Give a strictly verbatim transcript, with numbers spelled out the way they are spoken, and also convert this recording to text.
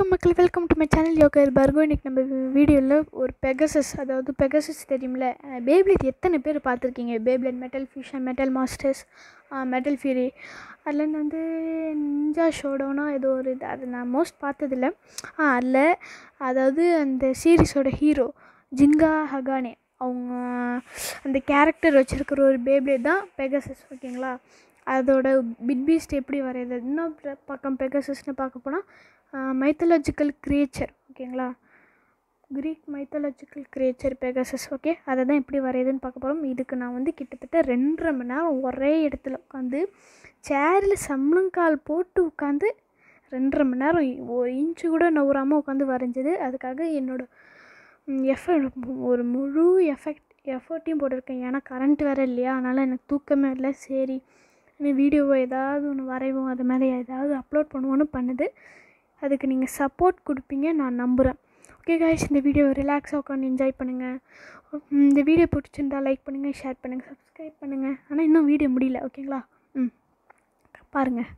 Welcome மக்களே welcome to my channel yoga bargo இன்னைக்கு நம்ம வீடியோல ஒரு பெகசஸ் அதாவது பெகசஸ் தெரியும்ல பேப்ளேட் எத்தனை பேர் பாத்துக்கிங்க Beyblade metal fusion metal masters metal fury அதல வந்து நிஞ்சா ஷோடவுனா ஏதோ ஒரு அது நான் மோஸ்ட் பார்த்தது இல்ல அதல அதாவது அந்த சீரிஸோட ஹீரோ ஜின்கா ஹகானே அவங்க அந்த character வச்சிருக்கிற ஒரு பேப்ளேட் தான் பெகசஸ் ஓகேங்களா அதோட பிட் பீஸ்ட் எப்படி வரையது இன்னும் பக்கம் பெகசஸ்னு பார்க்க போனா mythological creature okayla greek mythological creature pegasus okay adha epdi varayudunu paakaporam idukku na vandu kittatta two and a half mana ore edathila ukandu chair la samlangal potu ukandu two and a half mana one inch kuda navrama ukandu varinjadu adukaga ennoda effort oru mulu effect effort um potirken yana current vera illaya anala enak thookame illa seri ne video edavadhu onu varaiyum adha mari edavadhu upload panuvonu pannudhu அதுக்கு நீங்க support கொடுப்பீங்க நான் நம்புறேன் okay guys இந்த video ரிலாக்ஸா உட்கார்ந்து enjoy பண்ணுங்க இந்த வீடியோ பிடிச்சிருந்தா லைக் பண்ணுங்க ஷேர் பண்ணுங்க Subscribe பண்ணுங்க ஆனா இன்னும் வீடியோ முடியல ஓகேங்களா ம் பாருங்க